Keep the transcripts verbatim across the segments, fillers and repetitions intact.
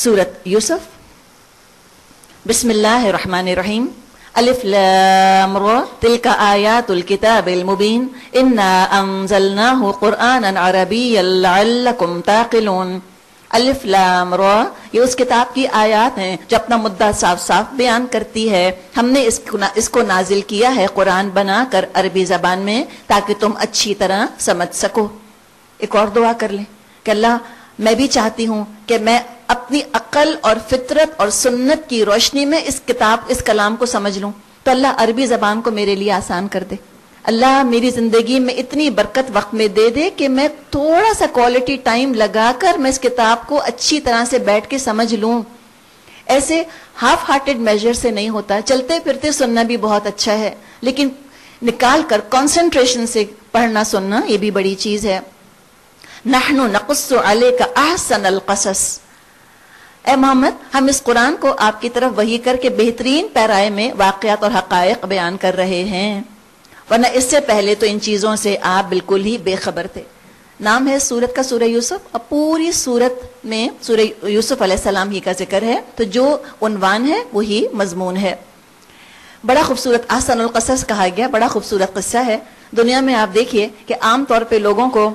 सूरत यूसुफ बिस्मिल्लाहिर्रहमानिर्रहीम अलिफ लाम र तिलका आयातुल किताबिल मुबीन इन्ना अंज़लनाहु कुरआनन अरबिय्यन लअल्लकुम ताक़िलून। अलिफ लाम र ये उस किताब की आयात हैं जो अपना मुद्दा साफ साफ बयान करती है। हमने इसको, ना, इसको नाजिल किया है कुरान बनाकर अरबी जबान में ताकि तुम अच्छी तरह समझ सको। एक और दुआ कर लें कि अल्लाह मैं भी चाहती हूँ कि मैं अपनी अक्ल और फितरत और सुन्नत की रोशनी में इस किताब इस कलाम को समझ लूँ, तो अल्लाह अरबी जबान को मेरे लिए आसान कर दे। अल्लाह मेरी जिंदगी में इतनी बरकत वक्त में दे दे कि मैं थोड़ा सा क्वालिटी टाइम लगाकर मैं इस किताब को अच्छी तरह से बैठ के समझ लूँ। ऐसे हाफ हार्टेड मेजर से नहीं होता। चलते फिरते सुनना भी बहुत अच्छा है, लेकिन निकाल कर कॉन्सेंट्रेशन से पढ़ना सुनना ये भी बड़ी चीज़ है। नहनु नकुस्सु अलैका अहसनल कसस, ए मोहम्मद हम इस कुरान को आपकी तरफ वही करके बेहतरीन पैराए में वाकयात और हकायक बयान कर रहे हैं, वरना इससे पहले तो इन चीज़ों से आप बिल्कुल ही बेखबर थे। नाम है सूरत का सूरह यूसुफ और पूरी सूरत में सूरह यूसुफ अलैहिस्सलाम ही का जिक्र है, तो जो उन्वान है वही मजमून है। बड़ा खूबसूरत अहसनुल कसस कहा गया, बड़ा खूबसूरत किस्सा है। दुनिया में आप देखिए कि आमतौर पर लोगों को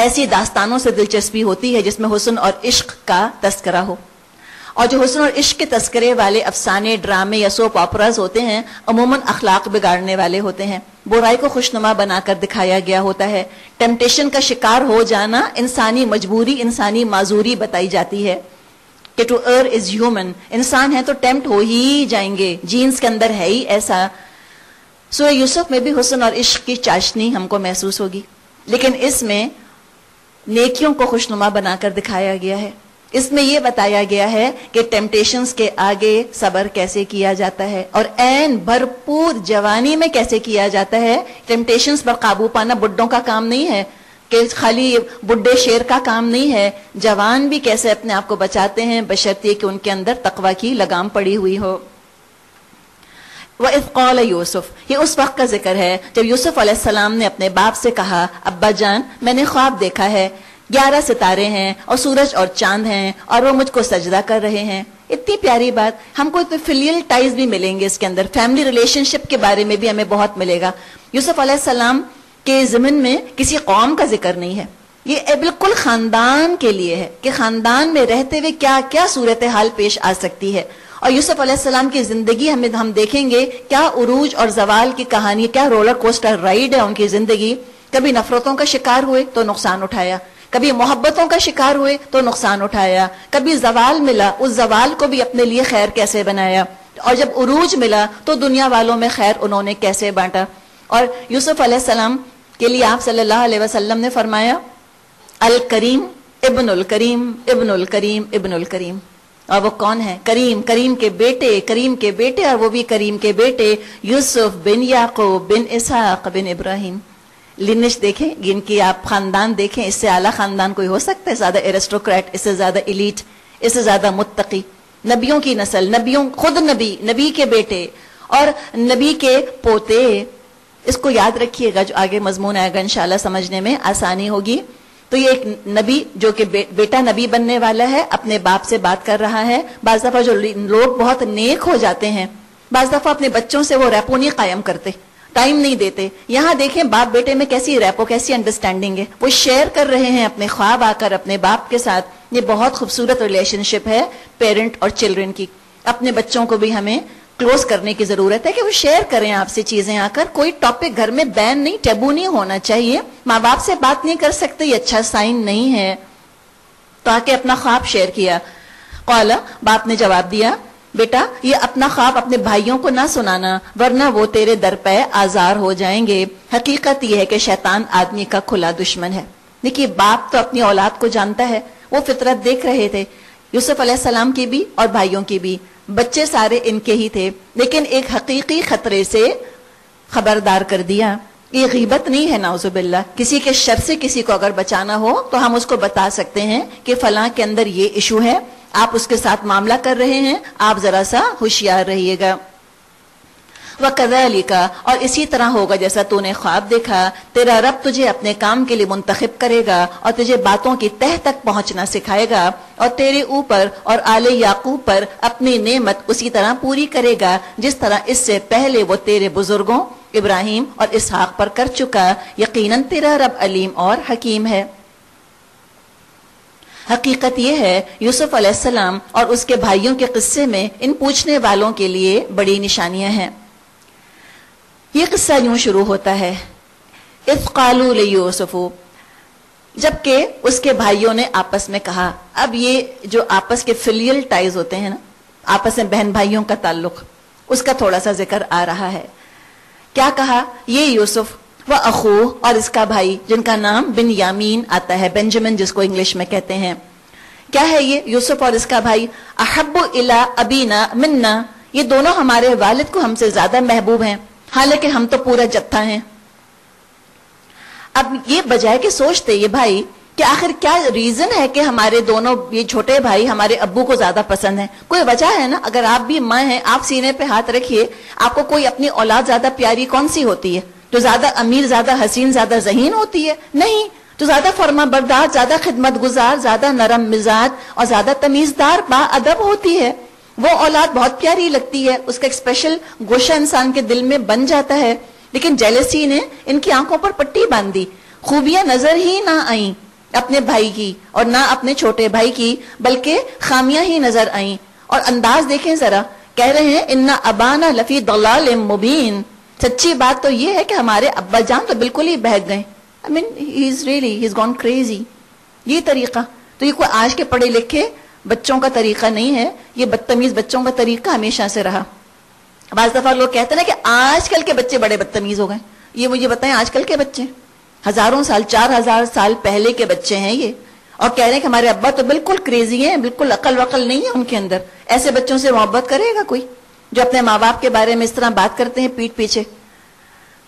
ऐसी दास्तानों से दिलचस्पी होती है जिसमें हुस्न और इश्क का तस्करा हो, और जो हुस्न और इश्क के तस्करे वाले अफसाने ड्रामे या सोप ऑपराज होते हैं अमूमन अखलाक बिगाड़ने वाले होते हैं। बुराई को खुशनुमा बनाकर दिखाया गया होता है। टेम्पटेशन का शिकार हो जाना इंसानी मजबूरी इंसानी माजूरी बताई जाती है कि टू अर्र इज ह्यूमन, इंसान है तो टेम्प्ट हो ही जाएंगे, जीन्स के अंदर है ही ऐसा। सूरह यूसुफ में भी हुस्न और इश्क की चाशनी हमको महसूस होगी, लेकिन इसमें नेकियों को खुशनुमा बनाकर दिखाया गया है। इसमें यह बताया गया है कि टेम्पटेशंस के आगे सबर कैसे किया जाता है और ऐन भरपूर जवानी में कैसे किया जाता है। टेम्पटेशंस पर काबू पाना बुड्ढों का काम नहीं है कि खाली बुड्ढे शेर का काम नहीं है। जवान भी कैसे अपने आप को बचाते हैं, बशर्ते कि उनके अंदर तकवा की लगाम पड़ी हुई हो। व इज़ क़ाल यूसुफ, ये उस वक्त का जिक्र है जब यूसुफ अलैहिस्सलाम ने अपने बाप से कहा, अब्बा जान मैंने ख्वाब देखा है, ग्यारह सितारे हैं और सूरज और चांद हैं और वो मुझको सजदा कर रहे हैं। इतनी प्यारी बात। हमको इतने फिलियल टाइज भी मिलेंगे इसके अंदर, फैमिली रिलेशनशिप के बारे में भी हमें बहुत मिलेगा। यूसुफ अलैहिस्सलाम के ज़िमन में किसी कौम का जिक्र नहीं है, ये बिल्कुल खानदान के लिए है कि खानदान में रहते हुए क्या क्या सूरत हाल पेश आ सकती है। और यूसुफ अलैहिस्सलाम की जिंदगी हमें हम देखेंगे क्या उरूज और जवाल की कहानी, क्या रोलर कोस्टर राइड है उनकी जिंदगी। कभी नफरतों का शिकार हुए तो नुकसान उठाया, कभी मोहब्बतों का शिकार हुए तो नुकसान उठाया, कभी जवाल मिला उस जवाल को भी अपने लिए खैर कैसे बनाया, और जब उरूज मिला तो दुनिया वालों में खैर उन्होंने कैसे बांटा। और यूसुफ अलैहिस्सलाम के लिए आप सल्लल्लाहु अलैहि वसल्लम ने फरमाया, अल करीम इब्नुल करीम इब्नुल करीम इब्नुल करीम। और वो कौन है? करीम, करीम के बेटे, करीम के बेटे, और वो भी करीम के बेटे यूसुफ बिन याकूब बिन इसहाक बिन इब्राहिम। लिनिश देखें, जिनकी आप खानदान देखें, इससे आला खानदान कोई हो सकता है? ज्यादा एरिस्टोक्रेट, इससे ज्यादा इलीट, इससे ज्यादा मुत्तकी। नबियों की नस्ल, नबियों खुद नबी, नबी के बेटे और नबी के पोते। इसको याद रखिएगा, जो आगे मजमून आएगा इंशाल्लाह समझने में आसानी होगी। तो ये एक नबी जो कि बे, बेटा नबी बनने वाला है अपने बाप से बात कर रहा है। बाज़ दफा जो लोग बहुत नेक हो जाते हैं, बाज़ दफा अपने बच्चों से वो रैपो नहीं कायम करते, टाइम नहीं देते। यहाँ देखें बाप बेटे में कैसी रैपो, कैसी अंडरस्टैंडिंग है। वो शेयर कर रहे हैं अपने ख्वाब आकर अपने बाप के साथ। ये बहुत खूबसूरत रिलेशनशिप है पेरेंट और चिल्ड्रेन की। अपने बच्चों को भी हमें क्लोज करने की जरूरत है कि वो शेयर करें आपसे चीजें आकर। कोई टॉपिक घर में बैन नहीं, टैबू नहीं होना चाहिए। माँ बाप से बात नहीं कर सकते, ये अच्छा साइन नहीं है। तो आके अपना ख्वाब शेयर किया। कौला, बाप ने जवाब दिया, बेटा ये अपना ख्वाब अपने भाइयों को ना सुनाना वरना वो तेरे दर पे आजार हो जाएंगे। हकीकत यह है कि शैतान आदमी का खुला दुश्मन है। देखिए बाप तो अपनी औलाद को जानता है, वो फितरत देख रहे थे यूसुफ अलैहिस्सलाम की भी और भाइयों की भी। बच्चे सारे इनके ही थे, लेकिन एक हकीकी खतरे से खबरदार कर दिया। ये गीबत नहीं है नाउजुबिल्ला, किसी के शर से किसी को अगर बचाना हो तो हम उसको बता सकते हैं कि फलां के अंदर ये इशू है, आप उसके साथ मामला कर रहे हैं, आप जरा सा होशियार रहिएगा। वकज़ालिक, और इसी तरह होगा जैसा तूने ख्वाब देखा, तेरा रब तुझे अपने काम के लिए मुंतखब करेगा और तुझे बातों की तह तक पहुंचना सिखाएगा और तेरे ऊपर और आले याकूब पर अपनी नेमत उसी तरह पूरी करेगा जिस तरह इससे पहले वो तेरे बुजुर्गों इब्राहिम और इसहाक पर कर चुका। यकीनन तेरा रब अलीम और हकीम है। हकीकत यह है यूसुफ अलैहिस्सलाम और उसके भाइयों के किस्से में इन पूछने वालों के लिए बड़ी निशानियां हैं। यह किस्सा यूं शुरू होता है, इज़ क़ालू लियूसुफ़, जबकि उसके भाइयों ने आपस में कहा। अब ये जो आपस के फिलियल टाइज होते हैं ना, आपस में बहन भाइयों का ताल्लुक, उसका थोड़ा सा जिक्र आ रहा है। क्या कहा, ये यूसुफ व अखू, और इसका भाई जिनका नाम बिनयामीन आता है, बेंजामिन जिसको इंग्लिश में कहते हैं। क्या है ये यूसुफ और इसका भाई, अहब्बु इला अबीना मिन्ना, ये दोनों हमारे वालिद को हमसे ज्यादा महबूब हैं, हालांकि हम तो पूरा जत्था हैं। अब ये बजाय के सोचते ये भाई कि आखिर क्या रीजन है कि हमारे दोनों ये छोटे भाई हमारे अब्बू को ज्यादा पसंद है। कोई वजह है ना। अगर आप भी माँ हैं, आप सीने पे हाथ रखिए, आपको कोई अपनी औलाद ज्यादा प्यारी कौन सी होती है? तो ज्यादा अमीर, ज्यादा हसीन, ज्यादा जहीन होती है? नहीं। तो ज्यादा फरमा बर्दार, ज्यादा खिदमत गुजार, ज्यादा नरम मिजाज और ज्यादा तमीजदार बाअदब होती है। वो औलाद बहुत प्यारी लगती है, उसका एक स्पेशल गोशा इंसान के दिल में बन जाता है। लेकिन जेलसी ने इनकी आंखों पर पट्टी बांधी, खूबियां नजर ही ना आई अपने भाई की और ना अपने छोटे भाई की, बल्कि खामियां ही नजर आई। और अंदाज देखें जरा, कह रहे हैं इन्ना अबाना लफी दलाल मुबीन, सच्ची बात तो ये है कि हमारे अब्बा जान तो बिल्कुल ही बहक गए। I mean he is really he is gone crazy. ये तरीका तो ये कोई आज के पढ़े लिखे बच्चों का तरीका नहीं है, ये बदतमीज बच्चों का तरीका हमेशा से रहा। बाज दफा लोग कहते ना कि आजकल के बच्चे बड़े बदतमीज हो गए। ये मुझे बताएं, आजकल के बच्चे हजारों साल, चार हजार साल पहले के बच्चे हैं ये, और कह रहे हैं कि हमारे अब्बा तो बिल्कुल क्रेजी है, बिल्कुल अकल वकल नहीं है उनके अंदर। ऐसे बच्चों से मोहब्बत करेगा कोई जो अपने माँ बाप के बारे में इस तरह बात करते हैं पीठ पीछे?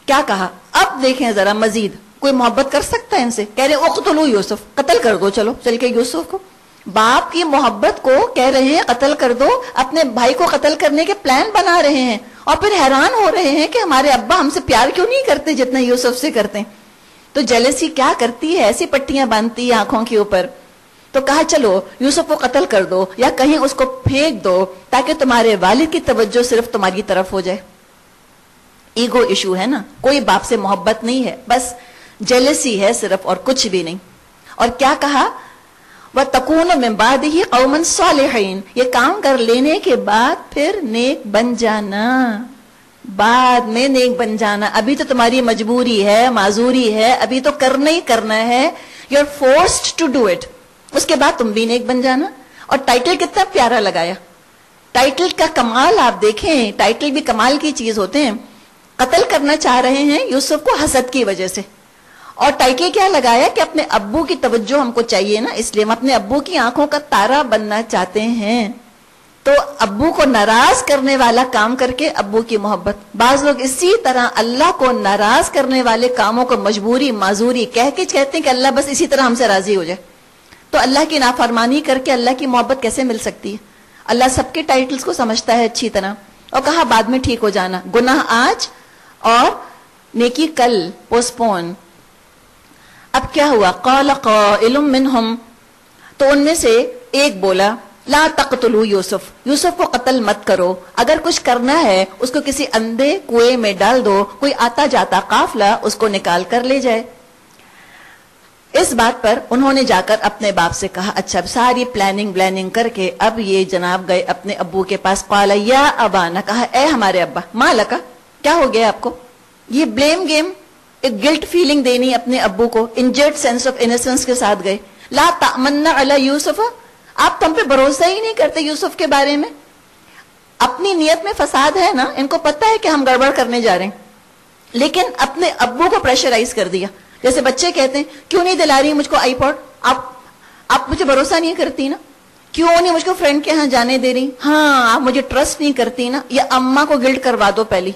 क्या कहा, अब देखें जरा मजीद, कोई मोहब्बत कर सकता है इनसे? कह रहे उक़्तुलू यूसुफ, कत्ल कर दो, चलो चल के यूसुफ को। बाप की मोहब्बत को कह रहे हैं कत्ल कर दो, अपने भाई को कत्ल करने के प्लान बना रहे हैं और फिर हैरान हो रहे हैं कि हमारे अब्बा हमसे प्यार क्यों नहीं करते जितना यूसुफ से करते। तो जेलसी क्या करती है, ऐसी पट्टियां बांधती है आंखों के ऊपर। तो कहा चलो यूसुफ को कत्ल कर दो या कहीं उसको फेंक दो ताकि तुम्हारे वालिद की तवज्जो सिर्फ तुम्हारी तरफ हो जाए। ईगो इशू है ना, कोई बाप से मोहब्बत नहीं है, बस जेलसी है सिर्फ और कुछ भी नहीं। और क्या कहा, वह तकून में बाद ही कौमन सालिहीन, ये काम कर लेने के बाद फिर नेक बन जाना, बाद में नेक बन जाना। अभी तो तुम्हारी मजबूरी है, माजूरी है, अभी तो करना ही करना है, you are forced to do it, उसके बाद तुम भी नेक बन जाना। और टाइटल कितना प्यारा लगाया, टाइटल का कमाल आप देखें, टाइटल भी कमाल की चीज होते हैं। कत्ल करना चाह रहे हैं यूसुफ को हसद की वजह से, और टाइटल क्या लगाया कि अपने अब्बू की तवज्जो हमको चाहिए ना, इसलिए हम अपने अब्बू की आंखों का तारा बनना चाहते हैं। तो अब्बू को नाराज करने वाला काम करके अब्बू की मोहब्बत। बाज लोग इसी तरह अल्लाह को नाराज करने वाले कामों को मजबूरी माजूरी कह के कहते हैं कि अल्लाह बस इसी तरह हमसे राजी हो जाए। तो अल्लाह की नाफरमानी करके अल्लाह की मोहब्बत कैसे मिल सकती है? अल्लाह सबके टाइटल्स को समझता है अच्छी तरह। और कहा बाद में ठीक हो जाना, गुनाह आज और नेकी कल, पोस्टपोन। अब क्या हुआ, क़ाल क़ाइलुम मिनहुम, तो उनमें से एक बोला ला तक़तुलू यूसुफ, यूसुफ को कत्ल मत करो, अगर कुछ करना है उसको किसी अंधे कुएं में डाल दो, कोई आता जाता काफिला उसको निकाल कर ले जाए। इस बात पर उन्होंने जाकर अपने बाप से कहा। अच्छा, सारी प्लानिंग ब्लैनिंग करके अब ये जनाब गए अपने अब्बू के पास। काला या अबाना, कहा ए हमारे अब्बा, माँ लका, क्या हो गया आपको? ये ब्लेम गेम, एक गिल्ट फीलिंग देनी अपने अब्बू को, इंजर्ड सेंस ऑफ इनोसेंस के साथ गए। ला तमन्ना अला यूसुफ, आप तुम पे भरोसा ही नहीं करते यूसुफ के बारे में, अपनी नीयत में फसाद है ना, इनको पता है कि हम गड़बड़ करने जा रहे हैं, लेकिन अपने अब्बू को प्रेशराइज कर दिया। जैसे बच्चे कहते हैं क्यों नहीं दिला रही मुझको आईपॉड, आप आप मुझे भरोसा नहीं करती ना, क्यों नहीं मुझको फ्रेंड के यहाँ जाने दे रही, हाँ आप मुझे ट्रस्ट नहीं करती ना। या अम्मा को गिल्ट करवा दो पहली,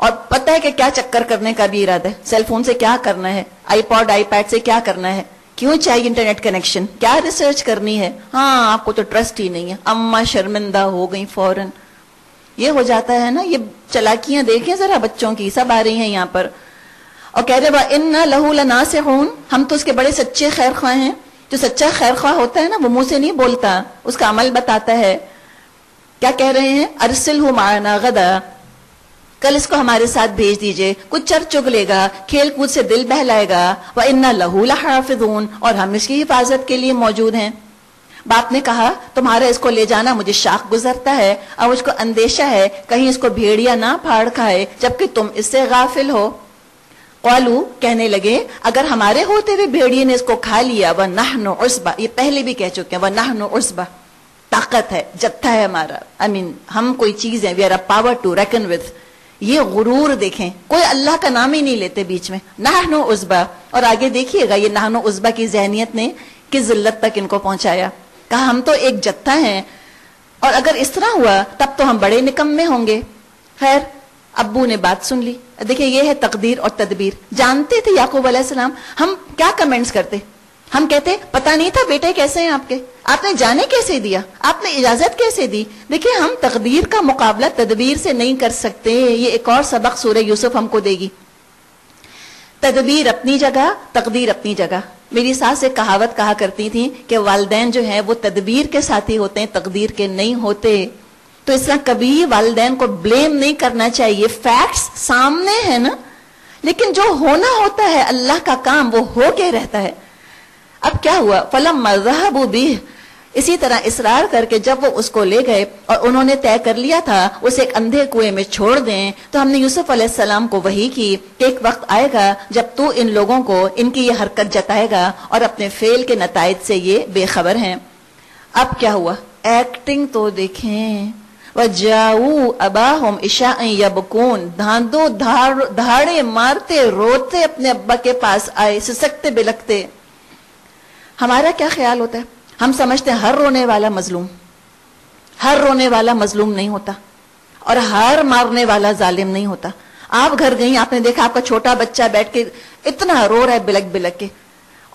और पता है कि क्या चक्कर करने का भी इरादा है, सेलफोन से क्या करना है, आईपॉड आईपैड से क्या करना है, क्यों चाहिए इंटरनेट कनेक्शन, क्या रिसर्च करनी है, हाँ आपको तो ट्रस्ट ही नहीं है। अम्मा शर्मिंदा हो गई फौरन। ये हो जाता है ना, ये चलाकियां देखें जरा बच्चों की, सब आ रही हैं यहाँ पर। और कह रहे बा इन्ना लहू लनासिहून, हम तो उसके बड़े सच्चे खैर ख्वाह हैं। जो सच्चा खैर ख्वाह होता है ना वो मुंह से नहीं बोलता, उसका अमल बताता है। क्या कह रहे हैं, अरसिलहू माना गदा, कल इसको हमारे साथ भेज दीजिए। कुछ चर चुगलेगा, खेल कूद से दिल बहलाएगा। व इन्ना लहू लहाफिजून, और हम इसकी हिफाजत के लिए मौजूद हैं। बाप ने कहा तुम्हारा इसको ले जाना मुझे शाख गुजरता है, और उसको अंदेशा है कहीं इसको भेड़िया ना फाड़ खाए, जबकि तुम इससे गाफिल हो। कौलू, कहने लगे अगर हमारे होते हुए भेड़िए ने इसको खा लिया, वह नहनो उसबा, ये पहले भी कह चुके हैं, वह नहनो उसबा, ताकत है, जत्था है हमारा, आई I मीन mean, हम कोई चीज है, we are a power to reckon with. ये गुरूर देखें, कोई अल्लाह का नाम ही नहीं लेते बीच में, नहनो उसबा। और आगे देखिएगा ये नहनो उसबा की जहनियत ने किस जिल्लत तक इनको पहुंचाया। कहा हम तो एक जत्था है, और अगर इस तरह हुआ तब तो हम बड़े निकम्मे होंगे। खैर अब्बू ने बात सुन ली। देखिए ये है तकदीर और तदबीर। जानते थे याकूब अलैहिस्सलाम, हम क्या कमेंट्स करते, हम कहते पता नहीं था बेटे कैसे हैं आपके, आपने जाने कैसे दिया, आपने इजाजत कैसे दी। देखिए हम तकदीर का मुकाबला तदबीर से नहीं कर सकते। ये एक और सबक सूरह यूसुफ हमको देगी। तदबीर अपनी जगह, तकदीर अपनी जगह। मेरी सास एक कहावत कहा करती थी कि वालिदैन जो है वो तदबीर के साथी होते हैं, तकदीर के नहीं होते। तो इसलिए कभी वालिदैन को ब्लेम नहीं करना चाहिए। फैक्ट्स सामने है ना, लेकिन जो होना होता है अल्लाह का काम वो हो के रहता है। अब क्या हुआ, फलम मज़हबू बिह, इसी तरह इसरार करके जब वो उसको ले गए और उन्होंने तय कर लिया था उसे एक अंधे कुएं में छोड़ दें, तो हमने यूसुफ अलैहिस्सलाम को वही की कि एक वक्त आएगा जब तू इन लोगों को इनकी ये हरकत जताएगा, और अपने फेल के नताइज से ये बेखबर हैं। अब क्या हुआ, एक्टिंग तो देखें, वजाऊ अबाहुम इशाअन यबकून, धांधो धार धाड़े मारते रोते अपने अब्बा के पास आए, सिसकते बिलकते। हमारा क्या ख्याल होता है, हम समझते हैं हर रोने वाला मजलूम। हर रोने वाला मजलूम नहीं होता, और हर मारने वाला जालिम नहीं होता। आप घर गई, आपने देखा आपका छोटा बच्चा बैठ के इतना रो रहा है बिलक बिलक के,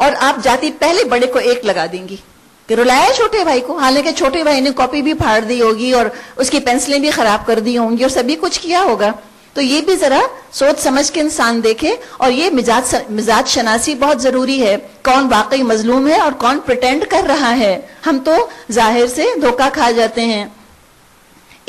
और आप जाती पहले बड़े को एक लगा देंगी कि रुलाया छोटे भाई को, हालांकि छोटे भाई ने कॉपी भी फाड़ दी होगी और उसकी पेंसिलें भी खराब कर दी होंगी और सभी कुछ किया होगा। तो ये भी जरा सोच समझ के इंसान देखे। और ये मिजाज मिजाज शनासी बहुत जरूरी है, कौन वाकई मजलूम है और कौन प्रिटेंड कर रहा है। हम तो जाहिर से धोखा खा जाते हैं।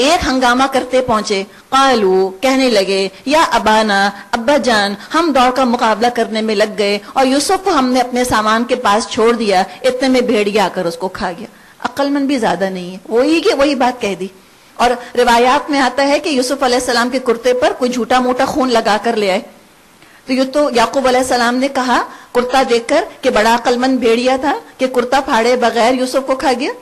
एक हंगामा करते पहुंचे, कालू, कहने लगे या अबाना, अब्बा जान, हम दौड़ का मुकाबला करने में लग गए और यूसुफ को हमने अपने सामान के पास छोड़ दिया, इतने में भेड़िया आकर उसको खा गया। अक्लमंद भी ज्यादा नहीं है, वही की वही बात कह दी। और रिवायात में आता है कि यूसुफ अलैहिस्सलाम के कुर्ते पर कोई झूठा मोटा खून लगा कर ले आए। तो ये तो याकूब अलैहिस्सलाम ने कहा कुर्ता देखकर कि बड़ा अक्लमंद भेड़िया था कि कुर्ता फाड़े बगैर यूसुफ को खा गया।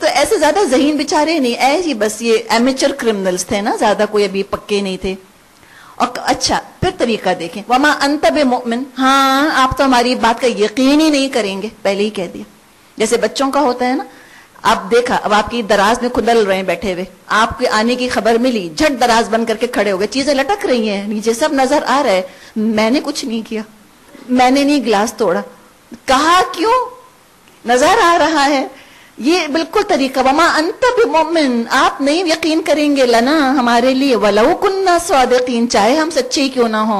तो ऐसे ज्यादा जहीन बेचारे नहीं, ऐसे बस ये एमेचर क्रिमिनल्स थे ना, ज्यादा कोई अभी पक्के नहीं थे। और अच्छा फिर तरीका देखें, वमा अंत बेमुमिन, हाँ आप तो हमारी बात का यकीन ही नहीं करेंगे, पहले ही कह दिया। जैसे बच्चों का होता है ना, आप देखा अब आपकी दराज में खुदल रहे बैठे हुए, आपके आने की खबर मिली, झट दराज बंद करके खड़े हो गए, चीजें लटक रही है नीचे, सब नजर आ रहा है। मैंने कुछ नहीं किया, मैंने नहीं गिलास तोड़ा, कहा क्यों, नजर आ रहा है। ये बिल्कुल तरीका, वमा अंत बिमुमिन, आप नहीं यकीन करेंगे लना, हमारे लिए, वलौ कुन्ना सादिकीन, चाहे हम सच्चे क्यों ना हो।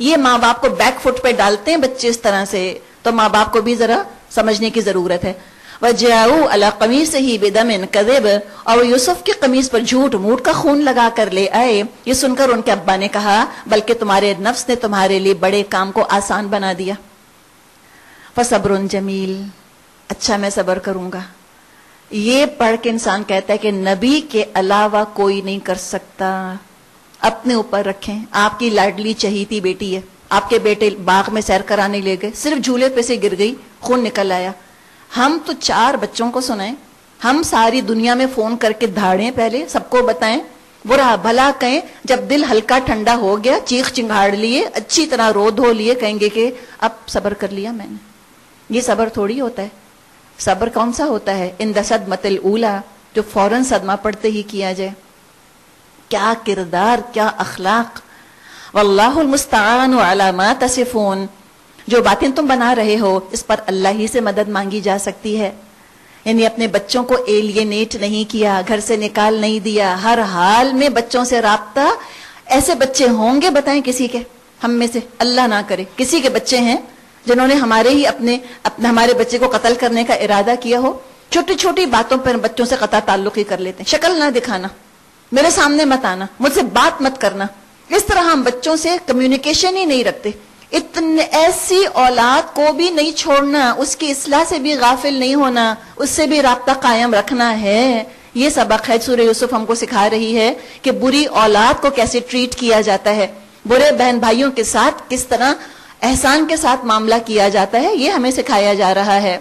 ये माँ बाप को बैक फुट पे डालते हैं बच्चे इस तरह से, तो माँ बाप को भी जरा समझने की जरूरत है। वजाऊ अला कमीसिही बिदमिन कज़ब, और यूसुफ की कमीज पर झूठ मूठ का खून लगा कर ले आए। ये सुनकर उनके अब्बा ने कहा बल्कि तुम्हारे नफ्स ने तुम्हारे लिए बड़े काम को आसान बना दिया। फसब्रुन जमील, अच्छा मैं सबर करूंगा। ये पढ़ के इंसान कहता है कि नबी के अलावा कोई नहीं कर सकता। अपने ऊपर रखें, आपकी लाडली चहीती बेटी है, आपके बेटे बाग में सैर कराने ले गए, सिर्फ झूले पे से गिर गई, खून निकल आया। हम तो चार बच्चों को सुनाएं, हम सारी दुनिया में फोन करके धाड़ें, पहले सबको बताएं, बुरा भला कहें। जब दिल हल्का ठंडा हो गया, चीख चिंगाड़ लिए, अच्छी तरह रो धो लिए, कहेंगे कि अब सबर कर लिया मैंने। ये सबर थोड़ी होता है, सबर कौन सा होता है, इन दसदमतिल ऊला, जो फौरन सदमा पड़ते ही किया जाए। क्या किरदार, क्या अखलाक। वल्लाहुल मुस्तानु अला मा तसिफून, जो बातें तुम बना रहे हो इस पर अल्लाह ही से मदद मांगी जा सकती है। यानी अपने बच्चों को एलियनेट नहीं किया, घर से निकाल नहीं दिया, हर हाल में बच्चों से राब्ता। ऐसे बच्चे होंगे बताएं किसी के, हम में से, अल्लाह ना करे किसी के बच्चे हैं जिन्होंने हमारे ही अपने अपने हमारे बच्चे को कत्ल करने का इरादा किया हो? छोटी छोटी बातों पर बच्चों से कता ताल्लुक ही कर लेते हैं। शक्ल ना दिखाना, मेरे सामने मत आना, मुझसे बात मत करना, इस तरह हम बच्चों से कम्युनिकेशन ही नहीं रखते। इतने ऐसी औलाद को भी नहीं छोड़ना, उसकी इस्लाह से भी गाफिल नहीं होना, उससे भी राब्ता कायम रखना है। ये सबक है सूरह यूसुफ हमको सिखा रही है कि बुरी औलाद को कैसे ट्रीट किया जाता है, बुरे बहन भाइयों के साथ किस तरह एहसान के साथ मामला किया जाता है, ये हमें सिखाया जा रहा है।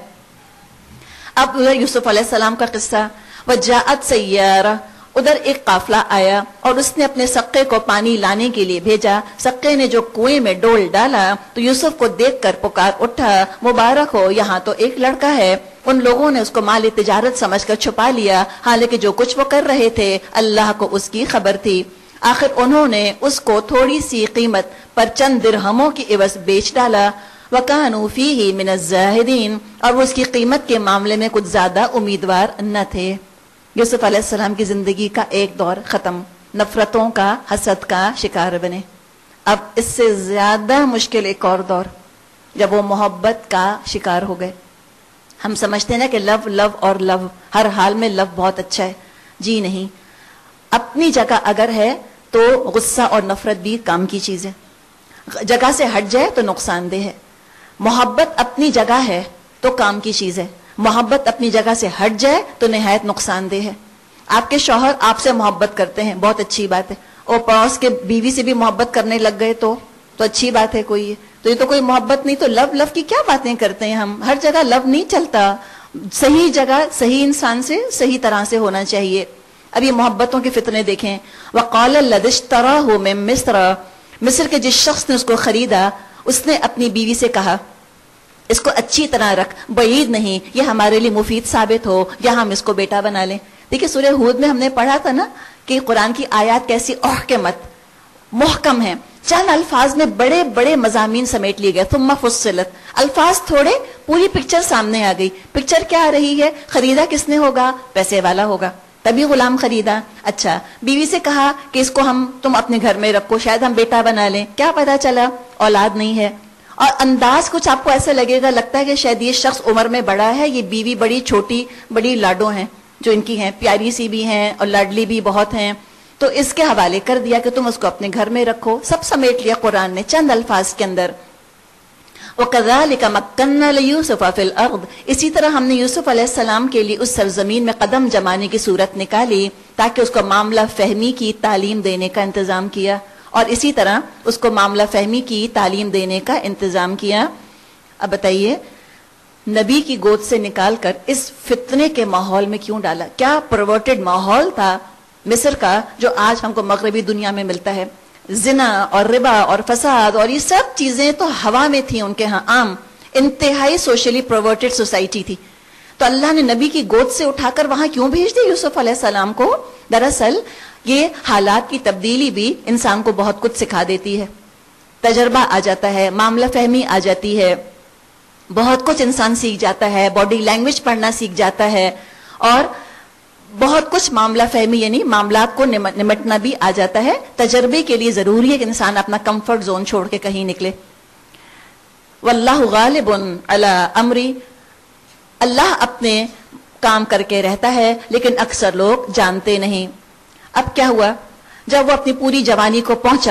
अब यूसुफ अलैहिस्सलाम का किस्सा, वजाअत सय्यारा, उधर एक काफिला आया और उसने अपने सक्के को पानी लाने के लिए भेजा। सक्के ने जो कुएं में डोल डाला तो यूसुफ को देखकर पुकार उठा, मुबारक हो, यहाँ तो एक लड़का है। उन लोगों ने उसको माल तिजारत समझकर छुपा लिया, हालांकि जो कुछ वो कर रहे थे अल्लाह को उसकी खबर थी। आखिर उन्होंने उसको थोड़ी सी कीमत पर चंद दिरहमों की एवज बेच डाला। वकानू फीही मिनज़्ज़ाहिदीन, और उसकी कीमत के मामले में कुछ ज्यादा उम्मीदवार न थे। यूसुफ अलैहिस्सलाम की जिंदगी का एक दौर खत्म, नफरतों का, हसद का शिकार बने। अब इससे ज्यादा मुश्किल एक और दौर, जब वो मोहब्बत का शिकार हो गए। हम समझते हैं ना कि लव लव और लव, हर हाल में लव बहुत अच्छा है, जी नहीं। अपनी जगह अगर है तो गुस्सा और नफरत भी काम की चीज है, जगह से हट जाए तो नुकसानदेह है। मोहब्बत अपनी जगह है तो काम की चीज है, मोहब्बत अपनी जगह से हट जाए तो नहायत नुकसानदेह है। आपके शौहर आपसे मोहब्बत करते हैं, बहुत अच्छी बात है, और पड़ोस के बीवी से भी मोहब्बत करने लग गए तो तो अच्छी बात है कोई है। तो ये तो कोई मोहब्बत नहीं, तो लव लव की क्या बातें करते हैं हम। हर जगह लव नहीं चलता, सही जगह सही इंसान से सही तरह से होना चाहिए। अब ये मोहब्बतों के फितने देखें। वक़ाल लदिश्तराहु मिन मिस्र, मिस्र के जिस शख्स ने उसको खरीदा उसने अपनी बीवी से कहा इसको अच्छी तरह रख, बईद नहीं, ये हमारे लिए मुफीद साबित हो या हम इसको बेटा बना लें। देखिए सूरह हूद में हमने पढ़ा था ना कि कुरान की आयत कैसी औह के मत मोहकम है, चंद अल्फाज में बड़े बड़े मजामीन समेट लिए गए। तुम फुस्सिलत, अल्फाज थोड़े, पूरी पिक्चर सामने आ गई। पिक्चर क्या आ रही है, खरीदा किसने होगा, पैसे वाला होगा, तभी गुलाम खरीदा। अच्छा, बीवी से कहा कि इसको हम तुम अपने घर में रखो, शायद हम बेटा बना लें। क्या पता चला औलाद नहीं है, और अंदाज कुछ आपको ऐसा लगेगा, लगता है कि शायद ये शख्स उम्र में बड़ा है, ये बीवी बड़ी छोटी, बड़ी लाडो हैं जो इनकी हैं, प्यारी सी भी हैं और लाडली भी बहुत हैं, तो इसके हवाले कर दिया कि तुम उसको अपने घर में रखो। सब समेट लिया कुरान ने चंद अल्फाज के अंदर। वकज़ालिक मक्कन्ना लियूसुफ फ़िल अर्द, इसी तरह हमने यूसुफ अलैहिस्सलाम के लिए उस सरजमीन में कदम जमाने की सूरत निकाली ताकि उसको मामला फहमी की तालीम देने का इंतजाम किया, और इसी तरह उसको मामला फहमी की तालीम देने का इंतजाम किया। अब बताइए, नबी की गोद से निकालकर इस फितने के माहौल में क्यों डाला? क्या परवर्टेड माहौल था मिस्र का जो आज हमको मगरबी दुनिया में मिलता है। जिना और रिबा और फसाद और ये सब चीजें तो हवा में थी उनके यहाँ आम, इंतहाई सोशली परवर्टेड सोसाइटी थी। तो अल्लाह ने नबी की गोद से उठाकर वहां क्यों भेज दिया यूसुफ अलैहिस्सलाम को? दरअसल ये हालात की तब्दीली भी इंसान को बहुत कुछ सिखा देती है, तजर्बा आ जाता है, मामला फहमी आ जाती है, बहुत कुछ इंसान सीख जाता है, बॉडी लैंग्वेज पढ़ना सीख जाता है, और बहुत कुछ मामला फहमी यानी मामला को निमटना भी आ जाता है। तजर्बे के लिए जरूरी है कि इंसान अपना कंफर्ट जोन छोड़ के कहीं निकले। वल्लाहु गालिबुन अला अम्री, अल्लाह अपने काम करके रहता है लेकिन अक्सर लोग जानते नहीं। अब क्या हुआ, जब वो अपनी पूरी जवानी को पहुंचा